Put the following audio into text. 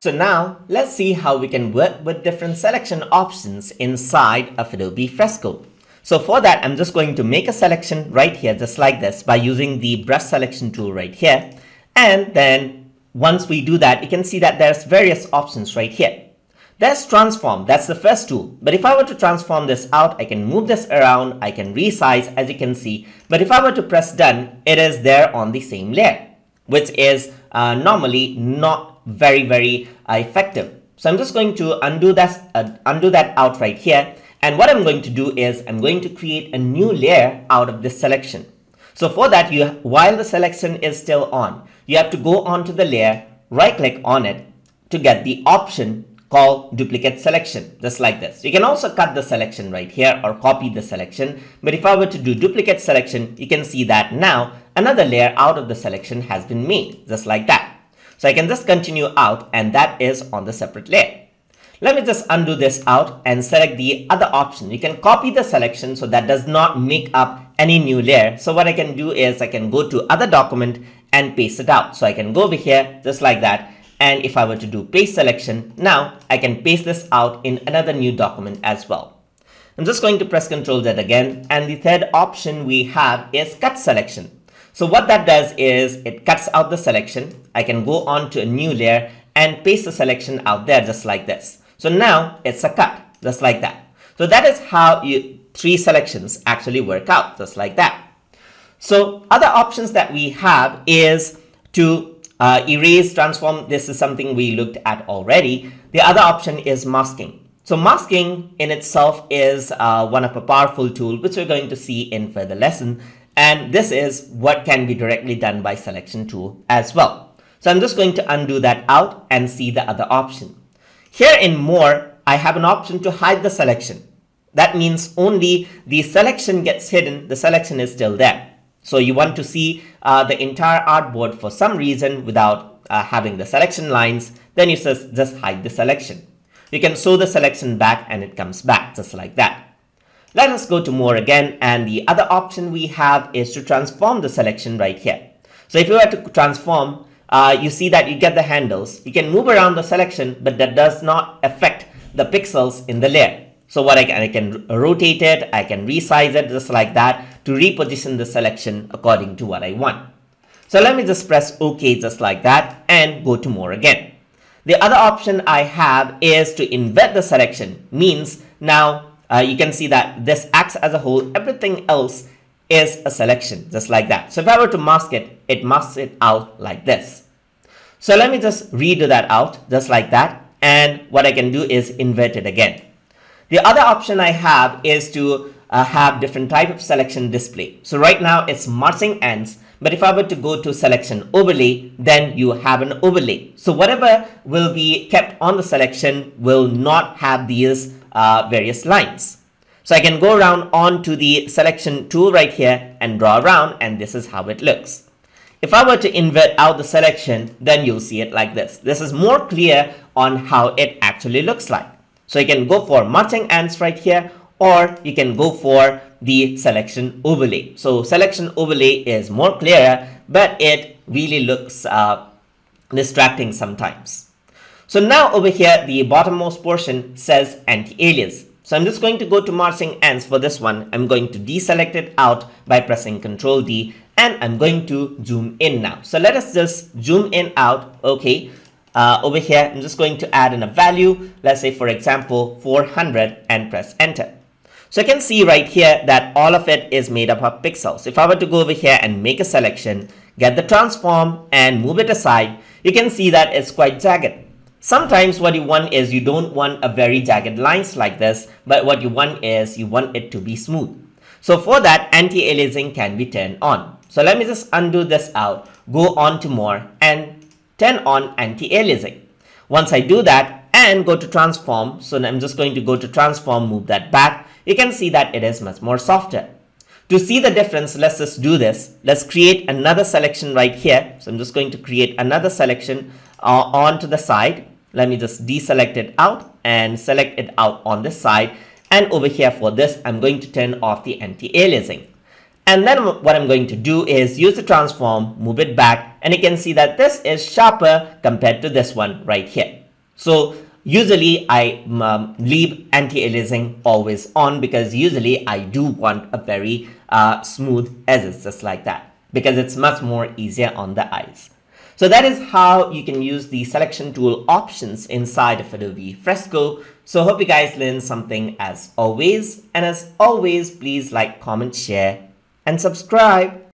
So now let's see how we can work with different selection options inside of Adobe Fresco. So for that, I'm just going to make a selection right here, just like this, by using the brush selection tool right here. And then once we do that, you can see that there's various options right here. There's transform, that's the first tool. But if I were to transform this out, I can move this around, I can resize, as you can see. But if I were to press done, it is there on the same layer, which is normally not very, very effective. So I'm just going to undo that out right here. And what I'm going to do is I'm going to create a new layer out of this selection. So for that, while the selection is still on, you have to go onto the layer, right click on it to get the option called duplicate selection, just like this. You can also cut the selection right here or copy the selection. But if I were to do duplicate selection, you can see that now another layer out of the selection has been made, just like that. So I can just continue out, and that is on the separate layer. Let me just undo this out and select the other option. You can copy the selection so that does not make up any new layer. So what I can do is I can go to other document and paste it out. So I can go over here just like that. And if I were to do paste selection, now I can paste this out in another new document as well. I'm just going to press Ctrl Z again. And the third option we have is cut selection. So what that does is it cuts out the selection. I can go on to a new layer and paste the selection out there just like this. So now it's a cut, just like that. So that is how three selections actually work out, just like that. So other options that we have is to erase, transform. This is something we looked at already. The other option is masking. So masking in itself is one of a powerful tool, which we're going to see in further lesson. And this is what can be directly done by selection tool as well. So I'm just going to undo that out and see the other option. Here in more, I have an option to hide the selection. That means only the selection gets hidden, the selection is still there. So you want to see the entire artboard for some reason without having the selection lines, then you just hide the selection. You can show the selection back and it comes back just like that. Let us go to more again, and the other option we have is to transform the selection right here. So if you were to transform, you see that you get the handles. You can move around the selection, but that does not affect the pixels in the layer. So what I can rotate it, I can resize it just like that to reposition the selection according to what I want. So let me just press OK just like that and go to more again. The other option I have is to invert the selection. Means now you can see that this acts as a whole, everything else is a selection just like that. So if I were to mask it, it masks it out like this. So let me just redo that out just like that, and what I can do is invert it again. The other option I have is to have different type of selection display. So right now it's marching ants, but if I were to go to selection overlay, then you have an overlay. So whatever will be kept on the selection will not have these various lines. So I can go around onto the selection tool right here and draw around, and this is how it looks. If I were to invert out the selection, then you'll see it like this. This is more clear on how it actually looks like. So you can go for marching ants right here, or you can go for the selection overlay. So selection overlay is more clearer, but it really looks distracting sometimes. So now over here, the bottommost portion says anti-alias. So I'm just going to go to marching ants for this one. I'm going to deselect it out by pressing Ctrl D, and I'm going to zoom in now. So let us just zoom in out, okay. Over here, I'm just going to add in a value, let's say for example 400, and press enter. So you can see right here that all of it is made up of pixels. If I were to go over here and make a selection, get the transform and move it aside, you can see that it's quite jagged. Sometimes what you want is you don't want a very jagged lines like this, but what you want is you want it to be smooth. So for that, anti-aliasing can be turned on. So let me just undo this out, go on to more, and turn on anti-aliasing. Once I do that and go to transform, so I'm just going to go to transform, move that back, you can see that it is much more softer. To see the difference, let's just do this. Let's create another selection right here. So I'm just going to create another selection onto the side. Let me just deselect it out and select it out on this side. And over here for this, I'm going to turn off the anti-aliasing. And then what I'm going to do is use the transform, move it back, and you can see that this is sharper compared to this one right here. So usually I leave anti-aliasing always on, because usually I do want a very smooth edges just like that, because it's much more easier on the eyes. So that is how you can use the selection tool options inside of Adobe Fresco. So hope you guys learned something as always. And as always, please like, comment, share, and subscribe.